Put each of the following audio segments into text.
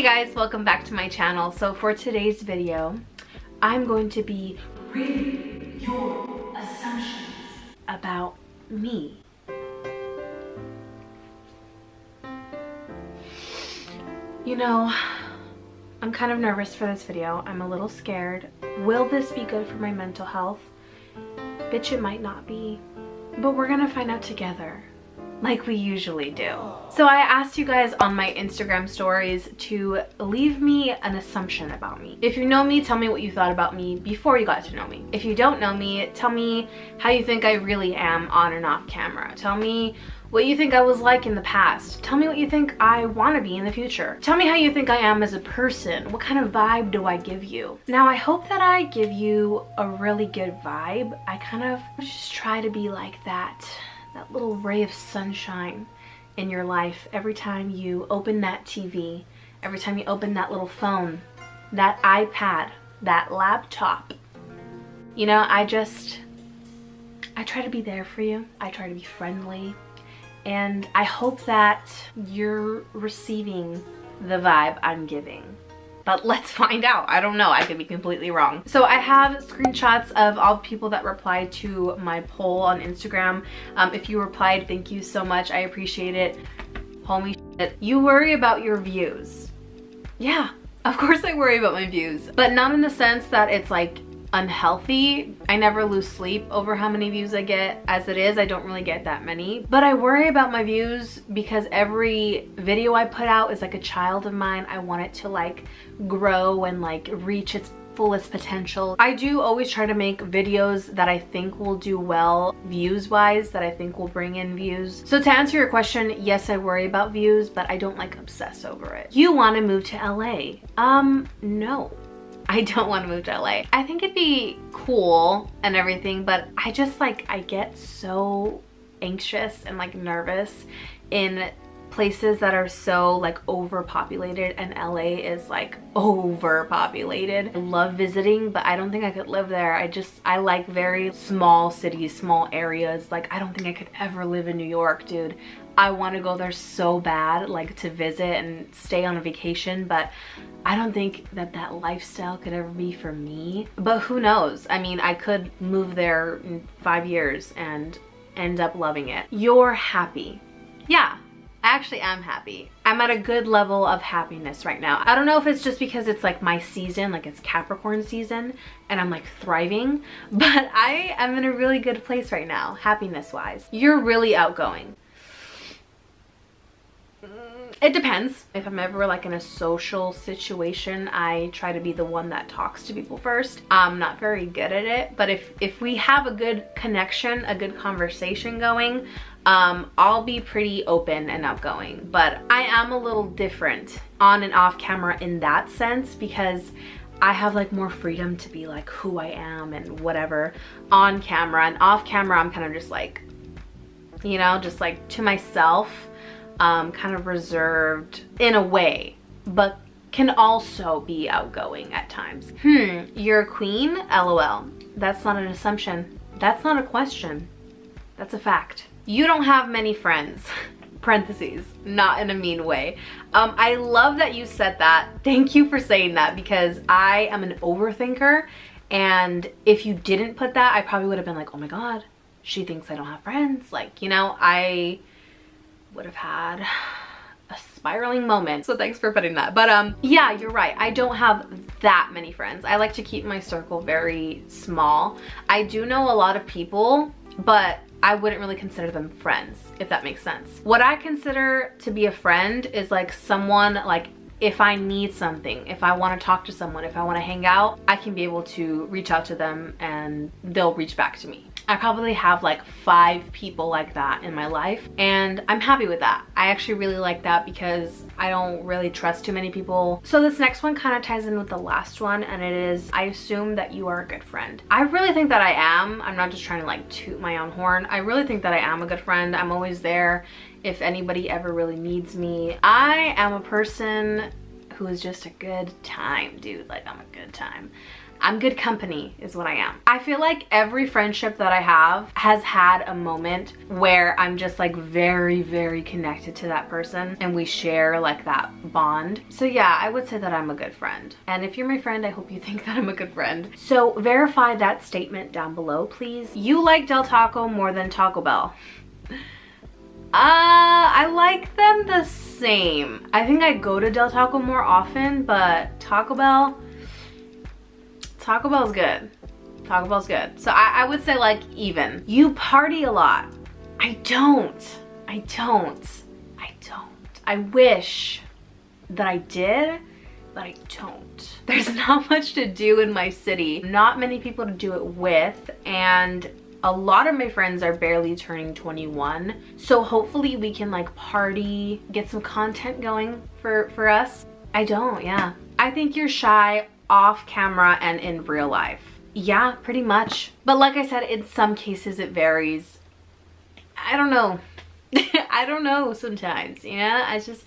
Hey guys, welcome back to my channel. So for today's video, I'm going to be reading your assumptions about me. You know, I'm kind of nervous for this video. I'm a little scared. Will this be good for my mental health? Bitch, it might not be, but we're gonna find out together. Like we usually do. So I asked you guys on my Instagram stories to leave me an assumption about me. If you know me, tell me what you thought about me before you got to know me. If you don't know me, tell me how you think I really am on and off camera. Tell me what you think I was like in the past. Tell me what you think I want to be in the future. Tell me how you think I am as a person. What kind of vibe do I give you? Now, I hope that I give you a really good vibe. I kind of just try to be like that little ray of sunshine in your life every time you open that TV, every time you open that little phone, that iPad, that laptop. You know, I try to be there for you. I try to be friendly. And I hope that you're receiving the vibe I'm giving. But let's find out. I don't know, I could be completely wrong. So I have screenshots of all the people that replied to my poll on Instagram. If you replied, thank you so much, I appreciate it. Homie shit. You worry about your views. Yeah, of course I worry about my views, but not in the sense that it's like unhealthy. I never lose sleep over how many views I get. As it is, I don't really get that many, but I worry about my views because every video I put out is like a child of mine. I want it to like grow and like reach its fullest potential. I do always try to make videos that I think will do well views wise, that I think will bring in views. So to answer your question, yes, I worry about views, but I don't like obsess over it. You want to move to LA? No. I don't want to move to LA. I think it'd be cool and everything, but I just like, I get so anxious and like nervous in places that are so like overpopulated, and LA is like overpopulated. I love visiting, but I don't think I could live there. I like very small cities, small areas. Like, I don't think I could ever live in New York, dude. I want to go there so bad, like to visit and stay on a vacation, but I don't think that lifestyle could ever be for me. But who knows? I mean, I could move there in 5 years and end up loving it. You're happy. Yeah, I actually am happy. I'm at a good level of happiness right now. I don't know if it's just because it's like my season, like it's Capricorn season and I'm like thriving, but I am in a really good place right now, happiness-wise. You're really outgoing. It depends. If I'm ever like in a social situation, I try to be the one that talks to people first. I'm not very good at it, but if we have a good connection, a good conversation going, I'll be pretty open and outgoing. But I am a little different on and off camera in that sense, because I have like more freedom to be like who I am and whatever on camera, and off camera I'm kind of just like, you know, just like to myself. Kind of reserved in a way, but can also be outgoing at times. You're a queen? LOL. That's not an assumption. That's not a question. That's a fact. You don't have many friends. Parentheses, not in a mean way. I love that you said that. Thank you for saying that, because I am an overthinker, and if you didn't put that, I probably would have been like, oh my God, she thinks I don't have friends. Like, you know, I would have had a spiraling moment. So thanks for putting that. But yeah, you're right. I don't have that many friends. I like to keep my circle very small. I do know a lot of people, but I wouldn't really consider them friends, if that makes sense. What I consider to be a friend is like someone, like if I need something, if I want to talk to someone, if I want to hang out, I can be able to reach out to them and they'll reach back to me. I probably have like 5 people like that in my life, and I'm happy with that. I actually really like that because I don't really trust too many people. So this next one kind of ties in with the last one, and it is, I assume that you are a good friend. I really think that I am. I'm not just trying to like toot my own horn. I really think that I am a good friend. I'm always there if anybody ever really needs me. I am a person who is just a good time, dude. Like, I'm a good time. I'm good company is what I am. I feel like every friendship that I have has had a moment where I'm just like very, very connected to that person and we share like that bond. So yeah, I would say that I'm a good friend. And if you're my friend, I hope you think that I'm a good friend. So verify that statement down below, please. You like Del Taco more than Taco Bell. I like them the same. I think I go to Del Taco more often, but Taco Bell's good. Taco Bell's good. So I would say like even. You party a lot. I don't. I wish that I did, but I don't. There's not much to do in my city. Not many people to do it with, and a lot of my friends are barely turning 21. So hopefully we can like party, get some content going for us. I don't, yeah. I think you're shy off camera and in real life. Yeah, pretty much. But like I said, in some cases it varies. I don't know. I don't know sometimes, yeah? I just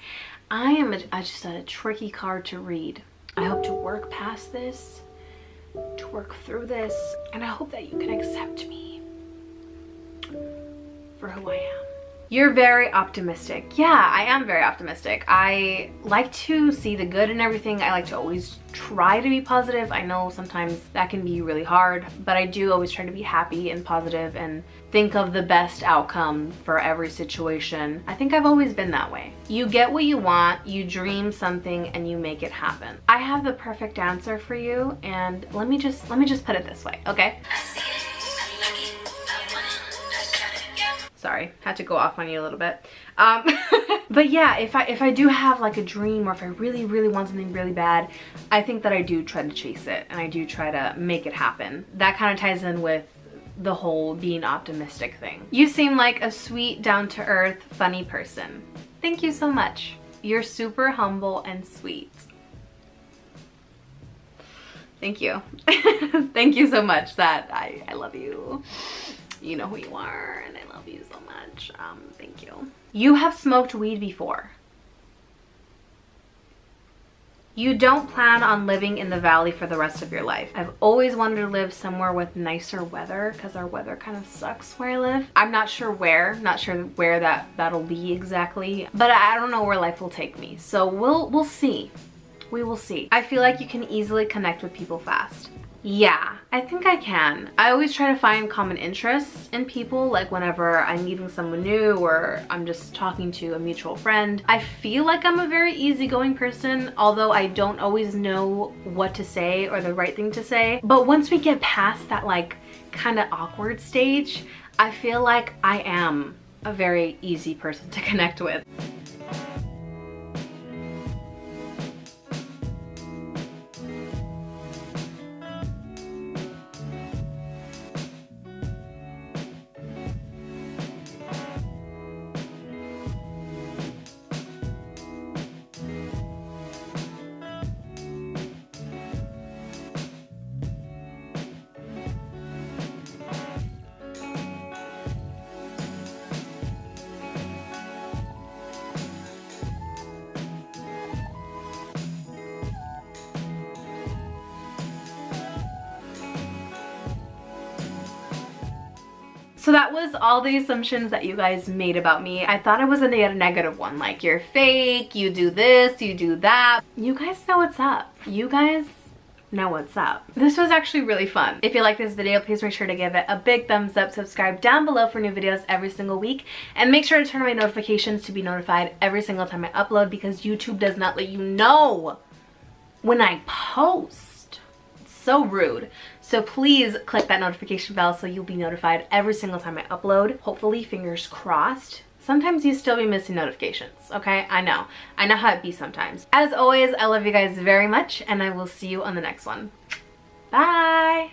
a tricky card to read. I hope to work past this, to work through this, and I hope that you can accept me for who I am. You're very optimistic. Yeah, I am very optimistic. I like to see the good in everything. I like to always try to be positive. I know sometimes that can be really hard, but I do always try to be happy and positive and think of the best outcome for every situation. I think I've always been that way. You get what you want, you dream something, and you make it happen. I have the perfect answer for you, and let me just put it this way, okay? Sorry, had to go off on you a little bit. But yeah, if I do have like a dream, or if I really, really want something really bad, I think that I do try to chase it and I do try to make it happen. That kind of ties in with the whole being optimistic thing. You seem like a sweet, down-to-earth, funny person. Thank you so much. You're super humble and sweet. Thank you. Thank you so much. I love you. You know who you are, and I love you so much. Thank you. You have smoked weed before. You don't plan on living in the valley for the rest of your life. I've always wanted to live somewhere with nicer weather, because our weather kind of sucks where I live. I'm not sure where, that'll be exactly, but I don't know where life will take me. So we'll see. We will see. I feel like you can easily connect with people fast. Yeah, I think I can. I always try to find common interests in people, like whenever I'm meeting someone new or I'm just talking to a mutual friend. I feel like I'm a very easygoing person, although I don't always know what to say or the right thing to say. But once we get past that like kind of awkward stage, I feel like I am a very easy person to connect with. So that was all the assumptions that you guys made about me. I thought I was a negative one, like you're fake, you do this, you do that. You guys know what's up. You guys know what's up. This was actually really fun. If you like this video, please make sure to give it a big thumbs up, subscribe down below for new videos every single week, and make sure to turn on my notifications to be notified every single time I upload, because YouTube does not let you know when I post. It's so rude. So please click that notification bell so you'll be notified every single time I upload. Hopefully, fingers crossed. Sometimes you still be missing notifications, okay? I know how it be sometimes. As always, I love you guys very much, and I will see you on the next one. Bye!